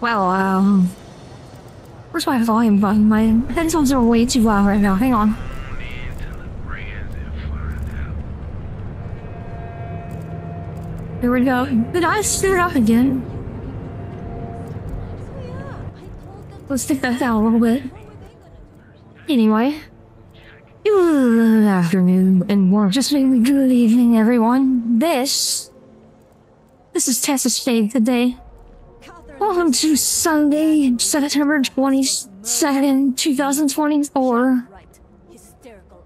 Well, where's my volume button? My headphones are way too loud right now. Hang on. Here we go. Did I stir it up again? Let's stick that down a little bit. Anyway. Good afternoon and more. Just really good evening, everyone. This is Tessa's day today. Welcome to Sunday, September 22nd, 2024.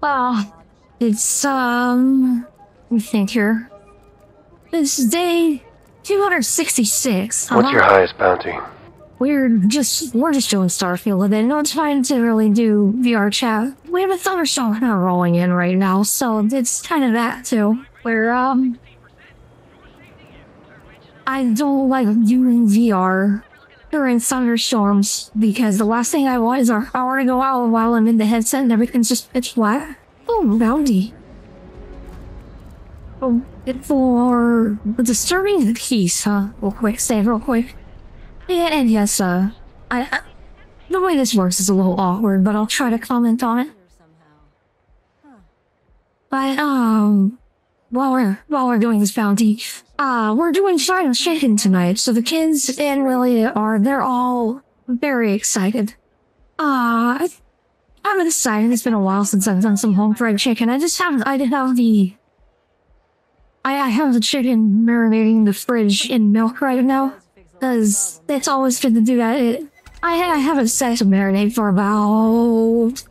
Wow. It's, let me think here. This is day 266. What's your highest bounty? We're just doing Starfield today. No time to really do VRChat. We have a thunderstorm kind of rolling in right now, so it's kind of that too. We're I don't like doing VR during thunderstorms because the last thing I want is an hour to go out while I'm in the headset and everything's just pitch black. Oh, bounty. Oh, for disturbing the peace, huh? Real quick, save real quick. Yeah, and yes, the way this works is a little awkward, but I'll try to comment on it. But, while we're doing this bounty, we're doing Final Shaken tonight, so the kids and Willie they're all very excited. I'm excited. It's been a while since I've done some home fried chicken. I have the chicken marinating in the fridge in milk right now, because it's always good to do that. I haven't set to marinate for about,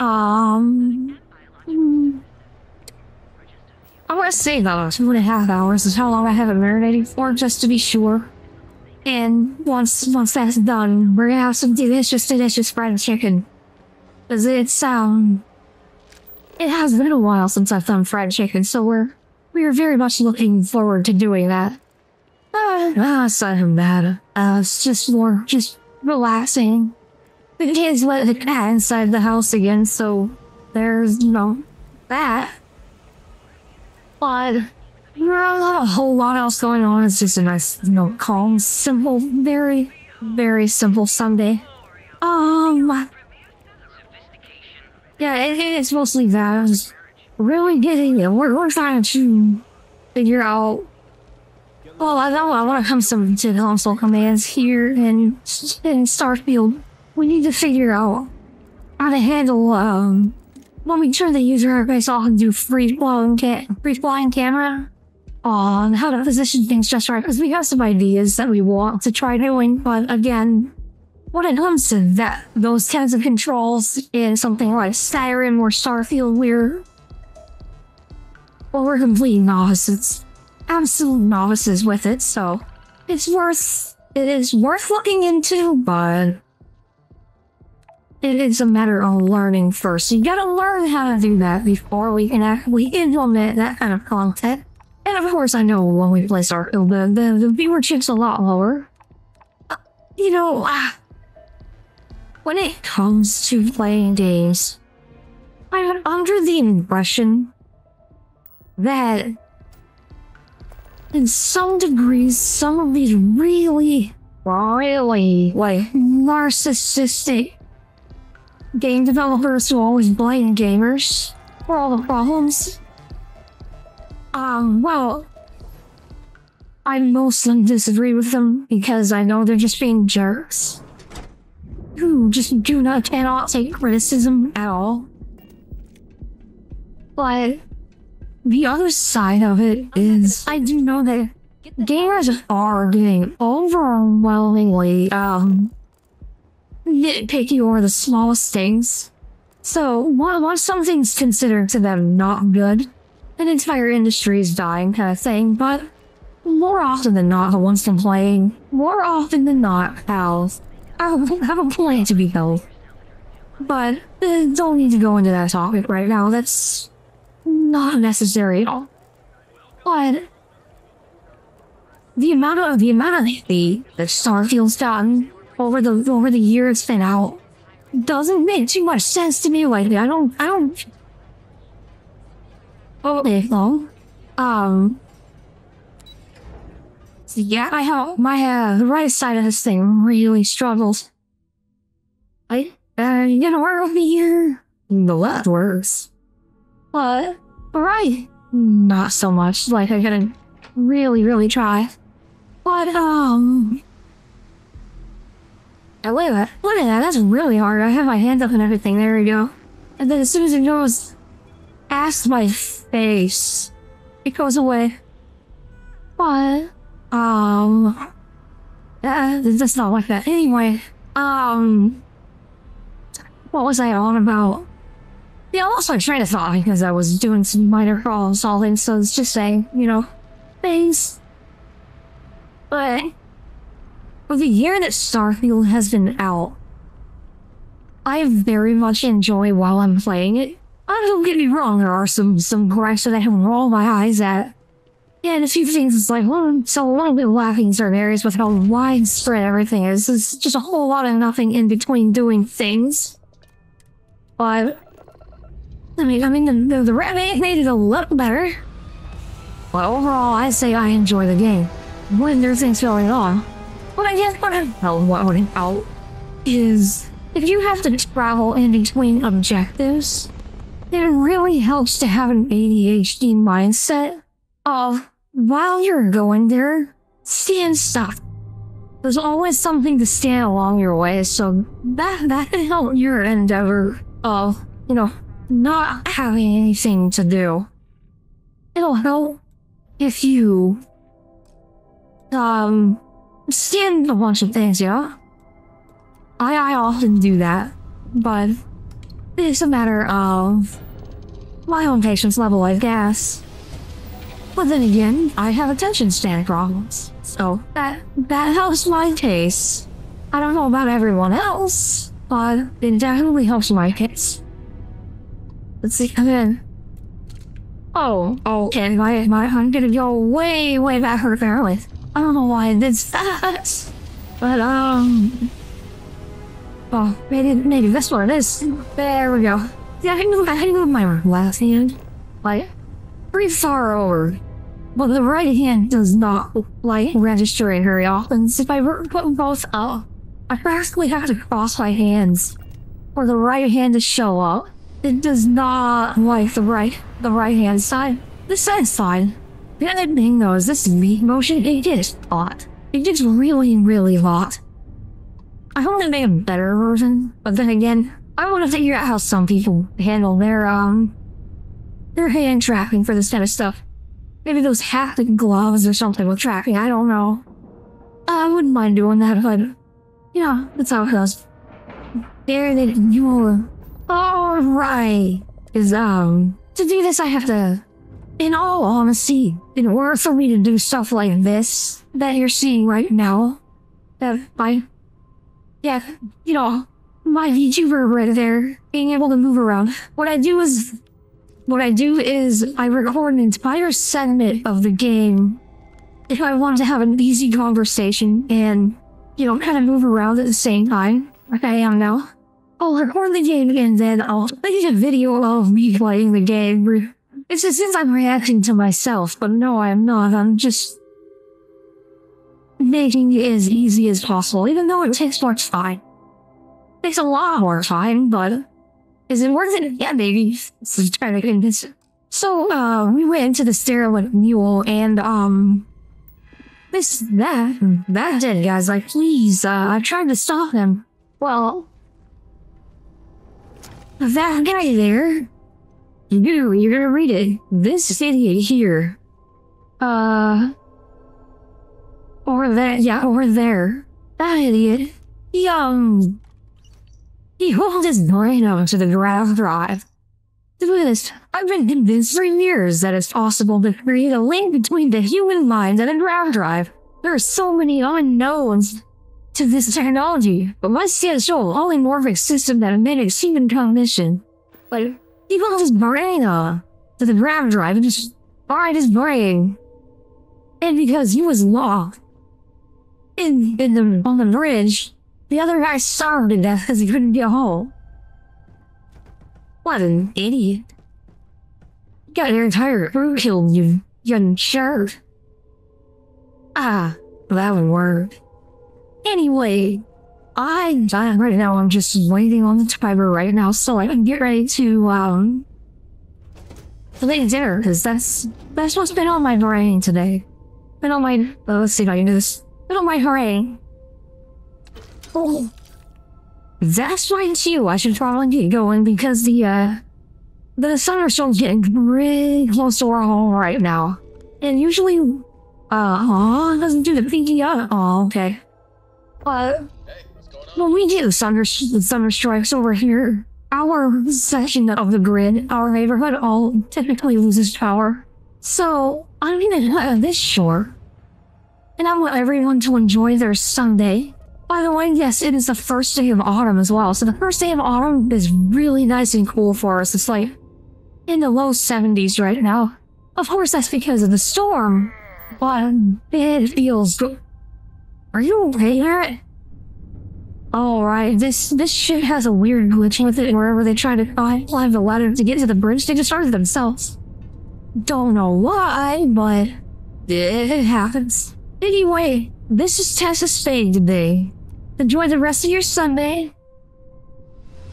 I want to say about 2.5 hours is how long I have it marinating for, just to be sure. And once that's done, we're gonna have some delicious fried chicken. Because it's, it has been a while since I've done fried chicken, so we are very much looking forward to doing that. Aside from that, it's just more relaxing. The kids let the cat inside the house again, so there's, you know, that. But not a whole lot else going on. It's just a nice, you know, calm, simple, very, very simple Sunday. Yeah, it's mostly that. Really getting it. We're trying to figure out. Well, I know I want to come to console commands here and Starfield. We need to figure out how to handle when we turn the user interface off and do free flying camera on how to position things just right, because we have some ideas that we want to try doing, but again, when it comes to that, those kinds of controls in something like Skyrim or Starfield, we're complete novices, absolute novices with it, so it is worth looking into, but it is a matter of learning first. You gotta learn how to do that before we can actually implement that kind of content. And of course, I know when we play Starfield, the viewership's a lot lower. You know, when it comes to playing games, I'm under the impression that in some degrees, some of these really, like, narcissistic game developers who always blame gamers for all the problems. Well, I mostly disagree with them because I know they're just being jerks who just cannot take criticism at all. But the other side of it is, I do know that gamers are getting overwhelmingly, nitpicky over the smallest things. So, once something's considered to them not good, an entire industry is dying kind of thing, but more often than not, the ones complaining, more often than not, pals, have a plan to be held. But, don't need to go into that topic right now, that's not necessary at all. But the amount of hate that Starfield's gotten over the year it's been out doesn't make too much sense to me lately. I don't Yeah, I have my right side of this thing really struggles. You know, we're over here. The left works. But right, not so much. Like, I couldn't really try. But, oh, wait a minute. Look at that, that's really hard. I have my hands up and everything. There we go. And then as soon as it goes past my face, it goes away. But, that's not like that. Anyway, what was I on about? Yeah, I lost my train of thought because I was doing some minor problem solving, so it's just saying, you know, things. But for the year that Starfield has been out, I very much enjoy while I'm playing it. Don't get me wrong, there are some gripes that I can roll my eyes at. Yeah, and a few things, it's like, well, so a little bit lacking in certain areas with how widespread everything is. It's just a whole lot of nothing in between doing things. But I mean, the remake made it a lot better. But overall, I say I enjoy the game when there's things going on. But I guess what I'm holding out is if you have to travel in between objectives, it really helps to have an ADHD mindset of while you're going there, seeing stuff. There's always something to stand along your way, so that can help your endeavor of, you know, not having anything to do. It'll help if you scan a bunch of things, yeah? I often do that, but it's a matter of my own patience level, I guess. But then again, I have attention span problems, so that helps my case. I don't know about everyone else, but it definitely helps my case. Let's see, come in. Oh, okay, I'm gonna go way back here apparently. I don't know why I did that. But, oh, maybe that's what it is. There we go. Yeah, I can move my left hand, like, pretty far over. But the right hand does not, like, register it very often. So if I put both up, I practically have to cross my hands for the right hand to show up. It does not like the right hand side. The side side. The other thing though is this meat motion, it gets hot. It gets really hot. I want to make a better version, but then again, I want to figure out how some people handle their hand tracking for this kind of stuff. Maybe those haptic gloves or something with tracking, I don't know. I wouldn't mind doing that, but you know, that's how it goes. There they you Alright, is to do this I have to, in all honesty, in order for me to do stuff like this that you're seeing right now, that you know, my VTuber right there, being able to move around, what I do is I record an entire segment of the game if I want to have an easy conversation and, you know, kind of move around at the same time, like I am now. I'll record the game and then I'll make a video of me playing the game. It's as if I'm reacting to myself, but no, I'm not. I'm just making it as easy as possible, even though it takes more time. It takes a lot more time, but is it worth it? Yeah, maybe. It's kind of convincing. So, we went into the sterile mule and, that's it, guys. Like, please, I tried to stop him. Well, that guy there, you're gonna read it. This idiot here, over there, that idiot, he holds his brain up to the graph drive. Look at this, I've been convinced for years that it's possible to create a link between the human mind and a graph drive. There are so many unknowns to this technology, but my CSO, polymorphic system that mimics human cognition. Like, he holds his brain to the graph drive and just fried his brain. And because he was locked on the bridge, the other guy starved to death because he couldn't get home. What an idiot. You got your entire crew killed, you young jerk. That would work. Anyway, I'm dying right now. I'm just waiting on the timer right now so I can get ready to, late dinner, because that's what's been on my brain today. Been on my, let's see if I can do this. Been on my brain. Oh. That's why it's you. I should probably get going because the thunderstorm's getting really close to our home right now. And usually, it doesn't do the pinky up. Oh, okay. When we get thunderstrikes over here, our section of the grid, our neighborhood, all typically loses power. So, I'm gonna cut this short. And I want everyone to enjoy their Sunday. By the way, yes, it is the first day of autumn as well. So the first day of autumn is really nice and cool for us. It's like in the low 70s right now. Of course, that's because of the storm. But it feels good. Are you okay, Garrett? Alright, this shit has a weird glitch with it wherever they try to climb the ladder to get to the bridge, they just started themselves. Don't know why, but it happens. Anyway, this is Tessa's Spade today. Enjoy the rest of your Sunday.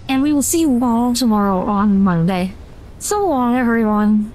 And we will see you all tomorrow on Monday. So long, everyone.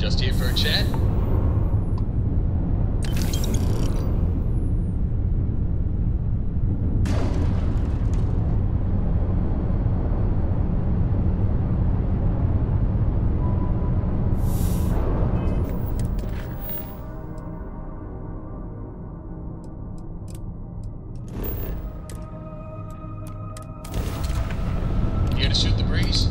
Just here for a chat. Here to shoot the breeze.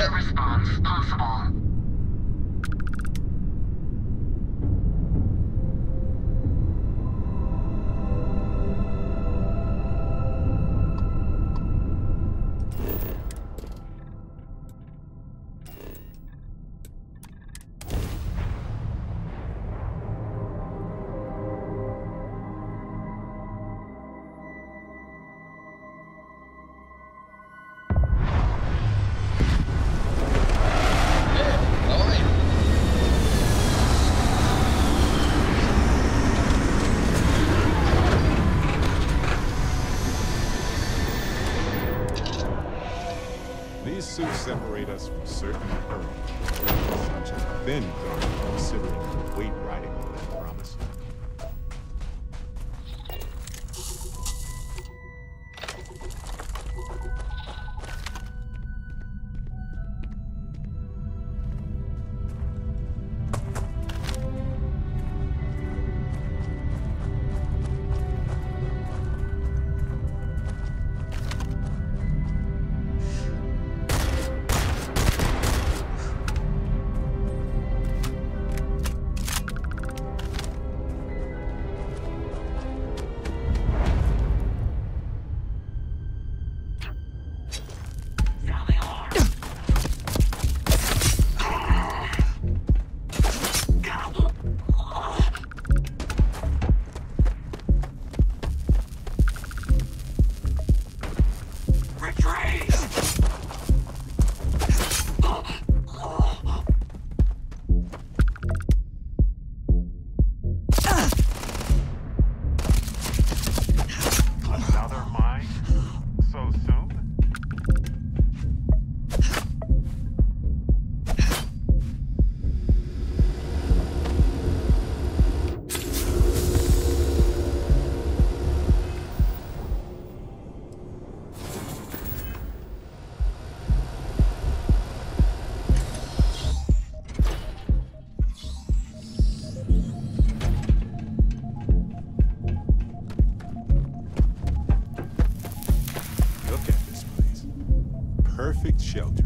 Instant response possible. Separate us from certain earth, such as thin garment, considering the weight riding on that promise. Perfect shelter.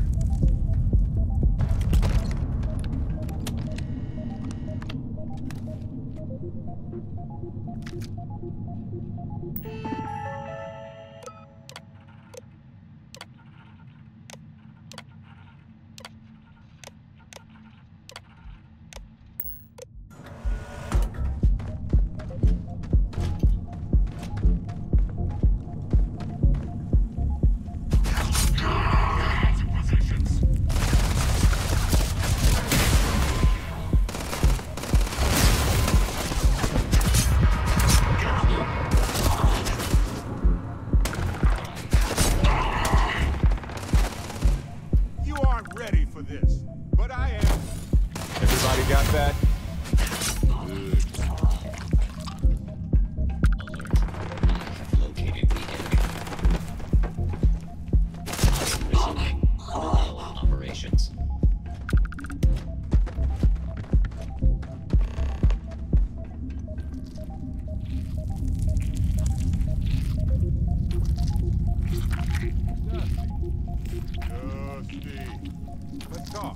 Let's talk.